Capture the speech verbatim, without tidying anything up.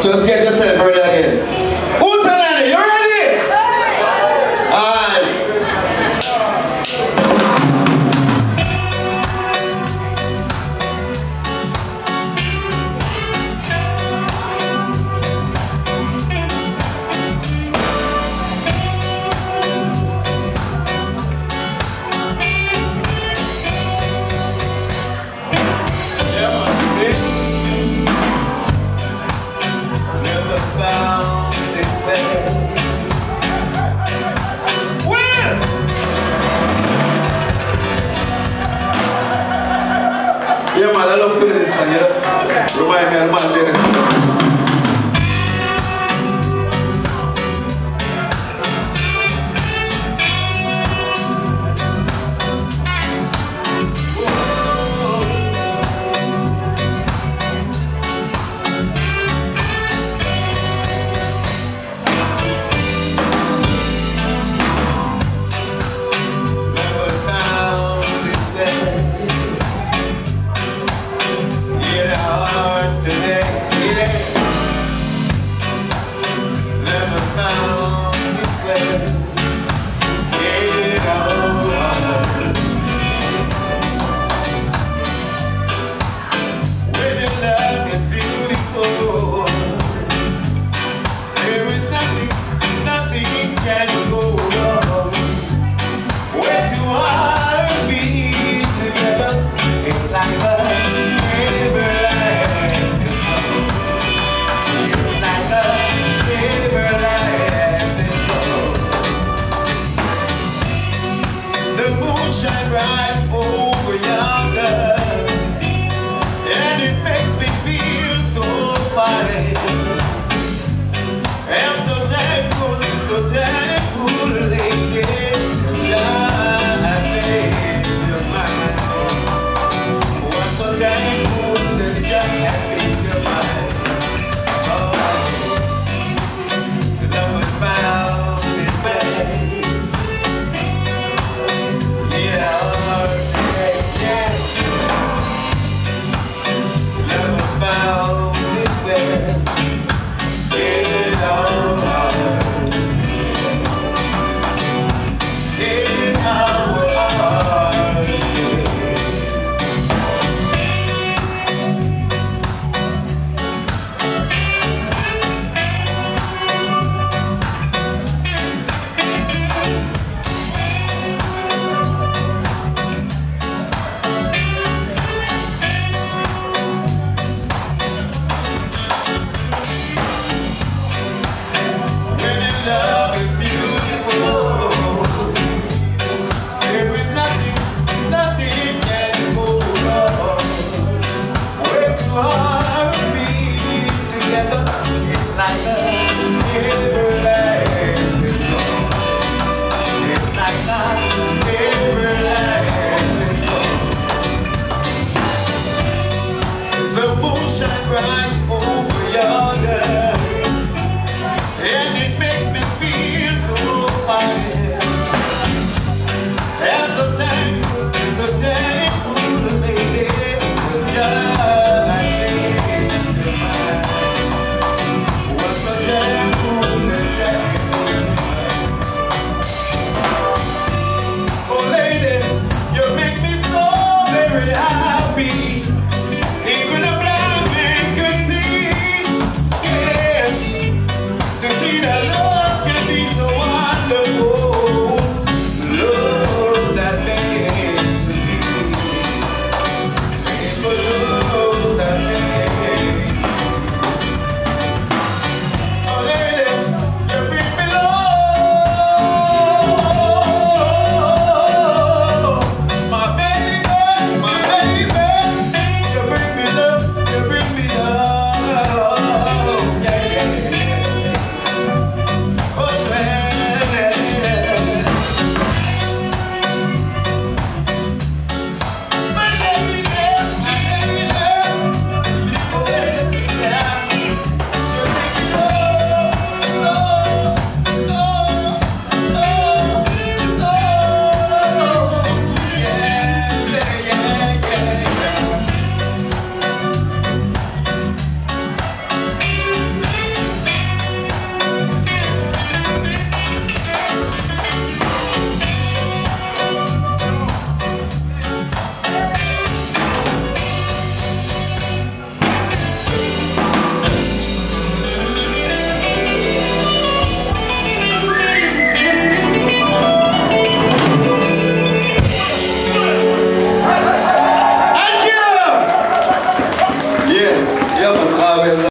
So let's get this celebrated again. Utanani, you ready? Aye. Yeah, man, I love doing this one, you know? Remind me, I'm not doing this one. It's like